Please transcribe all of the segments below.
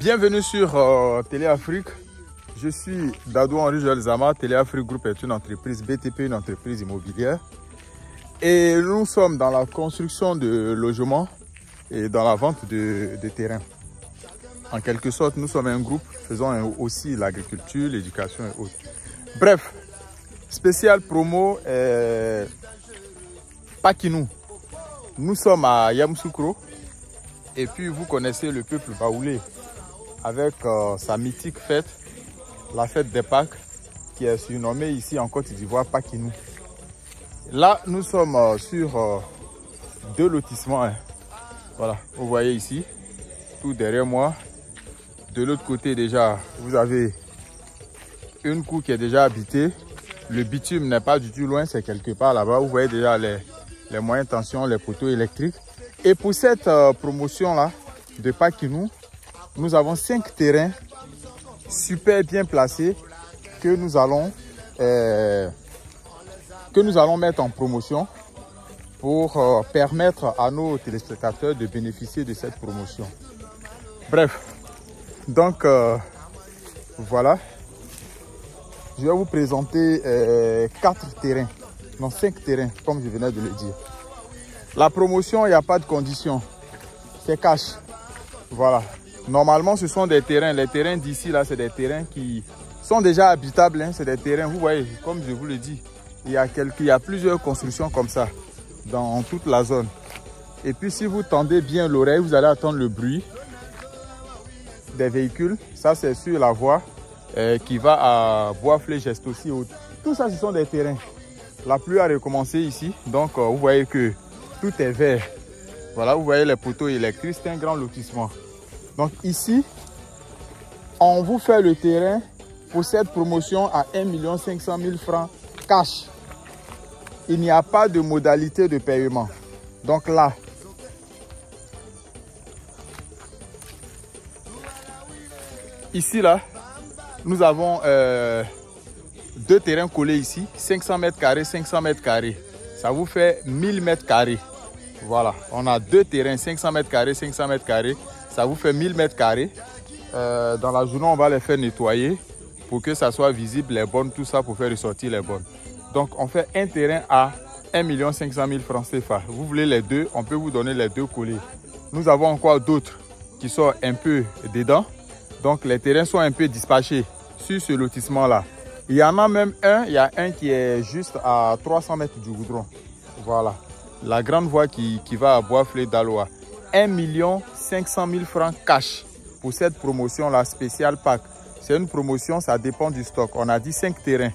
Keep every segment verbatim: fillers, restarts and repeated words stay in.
Bienvenue sur euh, Télé-Afrique. Je suis Dadou henri Joel. Télé-Afrique Group est une entreprise B T P, une entreprise immobilière. Et nous sommes dans la construction de logements et dans la vente de, de terrains. En quelque sorte, nous sommes un groupe faisant aussi l'agriculture, l'éducation et autres. Bref, spécial promo euh, Paquinou. Nous sommes à Yamoussoukro. Et puis vous connaissez le peuple baoulé avec euh, sa mythique fête, la fête des Pâques, qui est surnommée ici en Côte d'Ivoire Paquinou. Là, nous sommes euh, sur euh, deux lotissements. Hein. Voilà, vous voyez ici, tout derrière moi. De l'autre côté déjà, vous avez une cour qui est déjà habitée. Le bitume n'est pas du tout loin, c'est quelque part là-bas. Vous voyez déjà les, les moyennes tensions, les poteaux électriques. Et pour cette euh, promotion-là de Paquinou, nous avons cinq terrains super bien placés que nous allons, euh, que nous allons mettre en promotion pour euh, permettre à nos téléspectateurs de bénéficier de cette promotion. Bref, donc euh, voilà, je vais vous présenter euh, quatre terrains, non cinq terrains comme je venais de le dire. La promotion, il n'y a pas de condition. C'est cash. Voilà. Normalement, ce sont des terrains. Les terrains d'ici, là, c'est des terrains qui sont déjà habitables. Hein. C'est des terrains, vous voyez, comme je vous le dis, il y a quelques, il y a plusieurs constructions comme ça dans toute la zone. Et puis, si vous tendez bien l'oreille, vous allez entendre le bruit des véhicules. Ça, c'est sur la voie euh, qui va à Bois-Flégesto aussi. Tout ça, ce sont des terrains. La pluie a recommencé ici. Donc, euh, vous voyez que tout est vert. Voilà, vous voyez les poteaux électriques, c'est un grand lotissement. Donc ici, on vous fait le terrain pour cette promotion à un million cinq cent mille francs cash. Il n'y a pas de modalité de paiement. Donc là, ici là, nous avons euh, deux terrains collés ici, cinq cents mètres carrés, cinq cents mètres carrés. Ça vous fait mille mètres carrés. Voilà, on a deux terrains, cinq cents mètres carrés, cinq cents mètres carrés. Ça vous fait mille mètres carrés. Euh, dans la journée, on va les faire nettoyer pour que ça soit visible, les bornes, tout ça, pour faire ressortir les bornes. Donc, on fait un terrain à un million cinq cent mille francs C F A. Vous voulez les deux, on peut vous donner les deux collés. Nous avons encore d'autres qui sont un peu dedans. Donc, les terrains sont un peu dispatchés sur ce lotissement-là. Il y en a même un, il y a un qui est juste à trois cents mètres du goudron. Voilà. La grande voie qui, qui va à Bois-Flégesto. un million cinq cent mille francs cash pour cette promotion-là spéciale Pâques. C'est une promotion, ça dépend du stock. On a dit cinq terrains.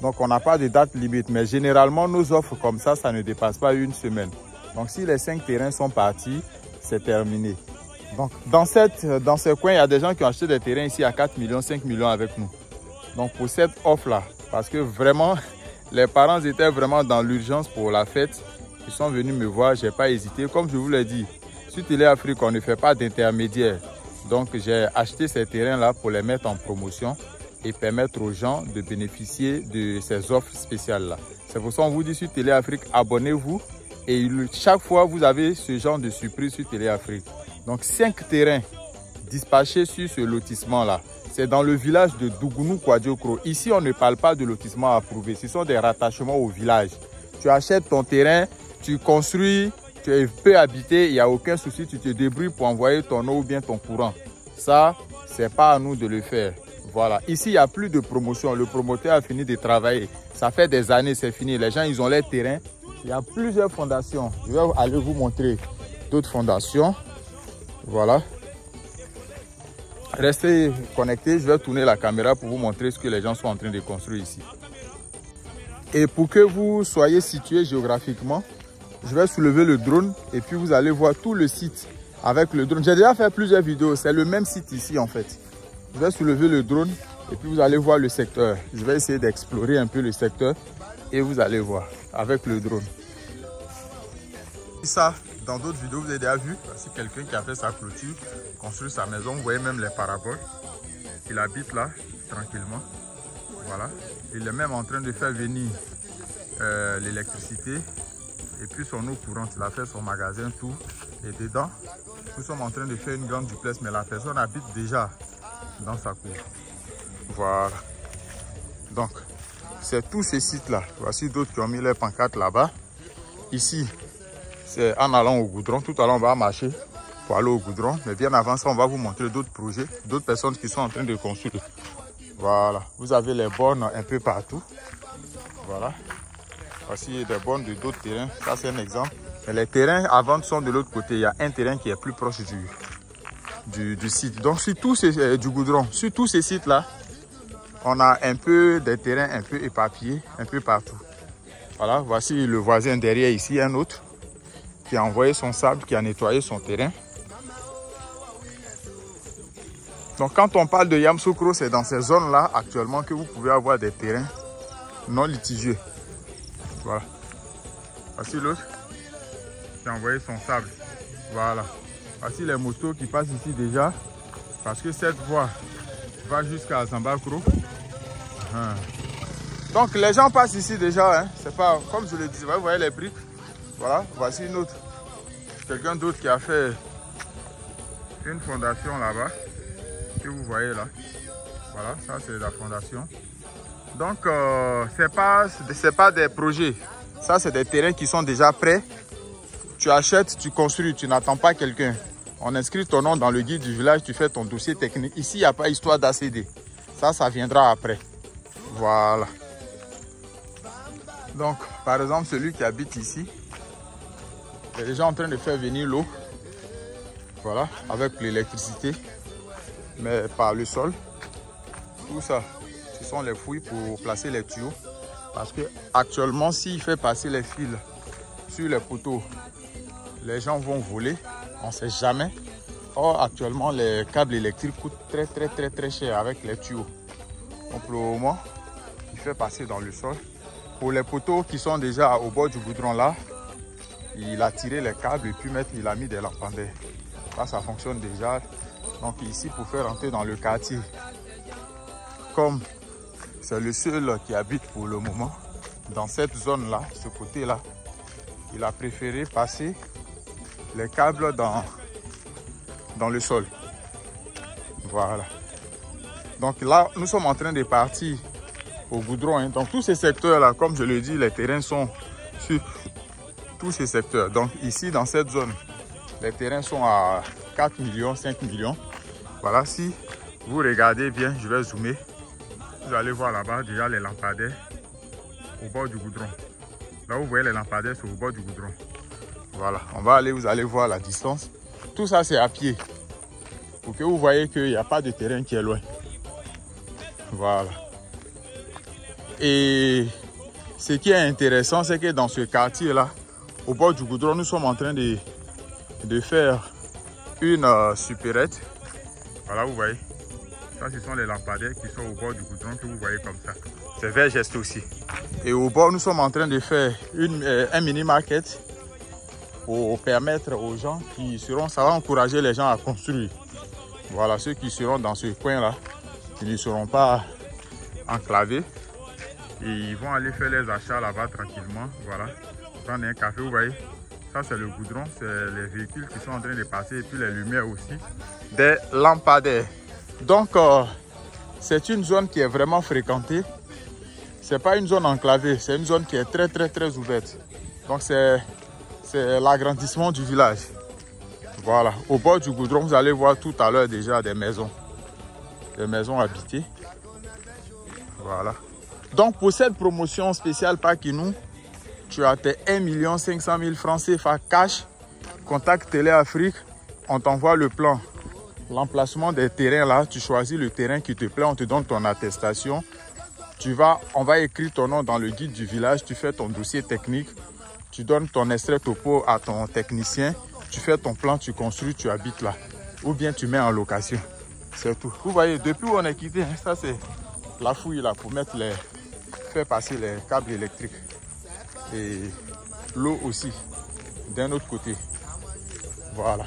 Donc, on n'a pas de date limite. Mais généralement, nos offres comme ça, ça ne dépasse pas une semaine. Donc, si les cinq terrains sont partis, c'est terminé. Donc, dans, cette, dans ce coin, il y a des gens qui ont acheté des terrains ici à quatre millions, cinq millions avec nous. Donc, pour cette offre-là, parce que vraiment, les parents étaient vraiment dans l'urgence pour la fête. Ils sont venus me voir, je n'ai pas hésité. Comme je vous l'ai dit, sur Télé-Afrique, on ne fait pas d'intermédiaire. Donc, j'ai acheté ces terrains-là pour les mettre en promotion et permettre aux gens de bénéficier de ces offres spéciales-là. C'est pour ça qu'on vous dit sur Télé-Afrique, abonnez-vous. Et chaque fois, vous avez ce genre de surprise sur Télé-Afrique. Donc, cinq terrains dispatchés sur ce lotissement-là. C'est dans le village de Dougounou, Kouadjokro. Ici, on ne parle pas de lotissement approuvé. Ce sont des rattachements au village. Tu achètes ton terrain, tu construis, tu peux habiter, il n'y a aucun souci. Tu te débrouilles pour envoyer ton eau ou bien ton courant. Ça, ce n'est pas à nous de le faire. Voilà. Ici, il n'y a plus de promotion. Le promoteur a fini de travailler. Ça fait des années, c'est fini. Les gens, ils ont les terrains. Il y a plusieurs fondations. Je vais aller vous montrer d'autres fondations. Voilà. Restez connectés, je vais tourner la caméra pour vous montrer ce que les gens sont en train de construire ici. Et pour que vous soyez situés géographiquement, je vais soulever le drone et puis vous allez voir tout le site avec le drone. J'ai déjà fait plusieurs vidéos, c'est le même site ici en fait. Je vais soulever le drone et puis vous allez voir le secteur. Je vais essayer d'explorer un peu le secteur et vous allez voir avec le drone. Ça, dans d'autres vidéos, vous avez déjà vu, c'est quelqu'un qui a fait sa clôture, construit sa maison. Vous voyez même les paraboles. Il habite là, tranquillement. Voilà. Il est même en train de faire venir euh, l'électricité. Et puis son eau courante, il a fait son magasin, tout. Et dedans, nous sommes en train de faire une grande duplex, mais la personne habite déjà dans sa cour. Voilà. Donc, c'est tous ces sites-là. Voici d'autres qui ont mis les pancartes là-bas. Ici, c'est en allant au goudron. Tout à l'heure, on va marcher pour aller au goudron. Mais bien avant ça, on va vous montrer d'autres projets, d'autres personnes qui sont en train de construire. Voilà. Vous avez les bornes un peu partout. Voilà. Voici des bornes de d'autres terrains. Ça, c'est un exemple. Mais les terrains à vendre sont de l'autre côté. Il y a un terrain qui est plus proche du, du, du site. Donc, sur tous ces, du goudron, sur tous ces sites-là, on a un peu des terrains un peu éparpillés, un peu partout. Voilà, voici le voisin derrière ici, un autre, qui a envoyé son sable, qui a nettoyé son terrain. Donc quand on parle de Yamoussoukro, c'est dans ces zones-là actuellement que vous pouvez avoir des terrains non litigieux. Voilà. Voici l'autre qui a envoyé son sable. Voilà. Voici les motos qui passent ici déjà, parce que cette voie va jusqu'à Zambakro. Hum. Donc les gens passent ici déjà, hein. C'est pas comme je le disais, vous voyez les briques. Voilà, voici une autre. Quelqu'un d'autre qui a fait une fondation là-bas, que vous voyez là. Voilà, ça c'est la fondation. Donc euh, c'est pas, c'est pas des projets. Ça c'est des terrains qui sont déjà prêts. Tu achètes, tu construis, tu n'attends pas quelqu'un. On inscrit ton nom dans le guide du village, tu fais ton dossier technique. Ici, il n'y a pas histoire d'A C D. Ça, ça viendra après. Voilà. Donc, par exemple, celui qui habite ici, il est déjà en train de faire venir l'eau. Voilà, avec l'électricité, mais par le sol. Tout ça, ce sont les fouilles pour placer les tuyaux. Parce que actuellement, s'il fait passer les fils sur les poteaux, les gens vont voler. On ne sait jamais. Or, actuellement, les câbles électriques coûtent très, très, très, très cher avec les tuyaux. Donc, pour le moment, il fait passer dans le sol. Pour les poteaux qui sont déjà au bord du goudron là, il a tiré les câbles et puis mettre, il a mis des lampadaires. Là, ça fonctionne déjà. Donc, ici, pour faire rentrer dans le quartier, comme c'est le seul qui habite pour le moment, dans cette zone-là, ce côté-là, il a préféré passer les câbles dans, dans le sol. Voilà. Donc là, nous sommes en train de partir au goudron. Hein. Donc tous ces secteurs-là, comme je le dis, les terrains sont sur tous ces secteurs. Donc ici, dans cette zone, les terrains sont à quatre millions, cinq millions. Voilà, si vous regardez bien, je vais zoomer. Vous allez voir là-bas déjà les lampadaires au bord du goudron. Là, vous voyez les lampadaires sur le bord du goudron. Voilà, on va aller, vous allez voir la distance. Tout ça, c'est à pied. Pour que vous voyez qu'il n'y a pas de terrain qui est loin. Voilà. Et ce qui est intéressant, c'est que dans ce quartier-là, au bord du goudron, nous sommes en train de, de faire une euh, supérette. Voilà, vous voyez. Ça, ce sont les lampadaires qui sont au bord du goudron que vous voyez comme ça. C'est vers geste aussi. Et au bord, nous sommes en train de faire une, euh, un mini-market. Pour permettre aux gens qui seront, ça va encourager les gens à construire. Voilà, ceux qui seront dans ce coin-là, qui ne seront pas enclavés, et ils vont aller faire les achats là-bas tranquillement. Voilà, prendre un café, vous voyez, ça c'est le goudron, c'est les véhicules qui sont en train de passer, et puis les lumières aussi, des lampadaires. Donc, euh, c'est une zone qui est vraiment fréquentée. C'est pas une zone enclavée, c'est une zone qui est très, très, très ouverte. Donc, c'est... c'est l'agrandissement du village. Voilà. Au bord du goudron, vous allez voir tout à l'heure déjà des maisons. Des maisons habitées. Voilà. Donc, pour cette promotion spéciale Paquinou, tu as tes un million cinq cent mille francs C F A cash. Contact Télé-Afrique. On t'envoie le plan. L'emplacement des terrains là. Tu choisis le terrain qui te plaît. On te donne ton attestation. Tu vas, on va écrire ton nom dans le guide du village. Tu fais ton dossier technique. Tu donnes ton extrait topo à ton technicien, tu fais ton plan, tu construis, tu habites là. Ou bien tu mets en location. C'est tout. Vous voyez, depuis où on est quitté, hein, ça c'est la fouille là pour mettre les, faire passer les câbles électriques. Et l'eau aussi, d'un autre côté. Voilà.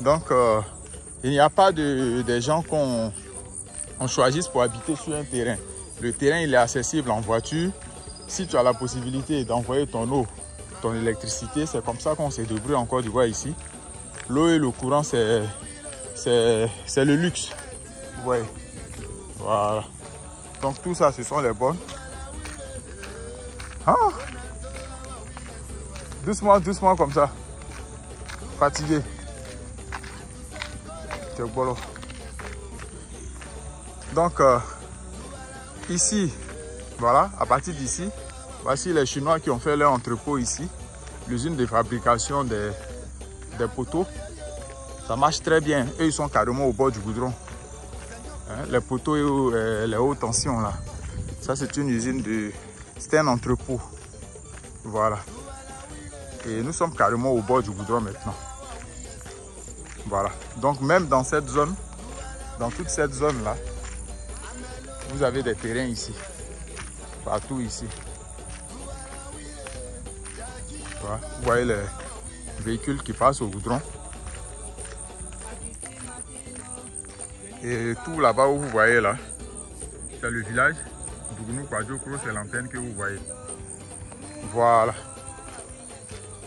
Donc, euh, il n'y a pas de, de gens qu'on on choisisse pour habiter sur un terrain. Le terrain, il est accessible en voiture. Si tu as la possibilité d'envoyer ton eau ton électricité. C'est comme ça qu'on se débrouille en Côte d'Ivoire ici. L'eau et le courant, c'est le luxe. Ouais. Voilà. Donc tout ça, ce sont les bornes. Ah. Doucement, doucement comme ça. Fatigué. Donc euh, ici, voilà, à partir d'ici, voici les Chinois qui ont fait leur entrepôt ici, l'usine de fabrication des, des poteaux. Ça marche très bien. Eux, ils sont carrément au bord du goudron. Hein, les poteaux et euh, les hautes tensions là. Ça, c'est une usine de... C'est un entrepôt. Voilà. Et nous sommes carrément au bord du goudron maintenant. Voilà. Donc même dans cette zone, dans toute cette zone là, vous avez des terrains ici. Partout ici. Voilà. Vous voyez les véhicules qui passent au goudron. Et tout là-bas où vous voyez là, c'est le village. Dougounou, Kouadjokro, c'est l'antenne que vous voyez. Voilà.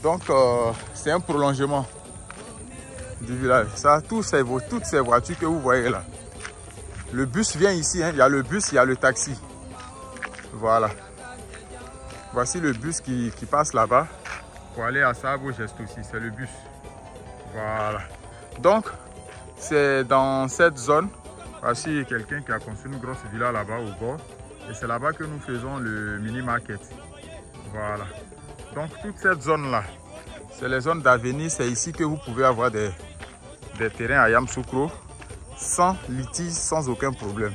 Donc euh, c'est un prolongement du village. Ça, tout ces, toutes ces voitures que vous voyez là. Le bus vient ici, hein. Il y a le bus, il y a le taxi. Voilà. Voici le bus qui, qui passe là-bas pour aller à Sabougestes aussi. C'est le bus. Voilà. Donc, c'est dans cette zone. Voici quelqu'un qui a construit une grosse villa là-bas au bord. Et c'est là-bas que nous faisons le mini-market. Voilà. Donc, toute cette zone-là, c'est les zones d'avenir. C'est ici que vous pouvez avoir des... des terrains à Yamoussoukro sans litige, sans aucun problème.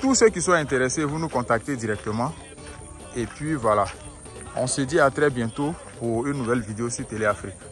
Tous ceux qui sont intéressés, vous nous contactez directement. Et puis voilà, on se dit à très bientôt pour une nouvelle vidéo sur Télé-Afrique.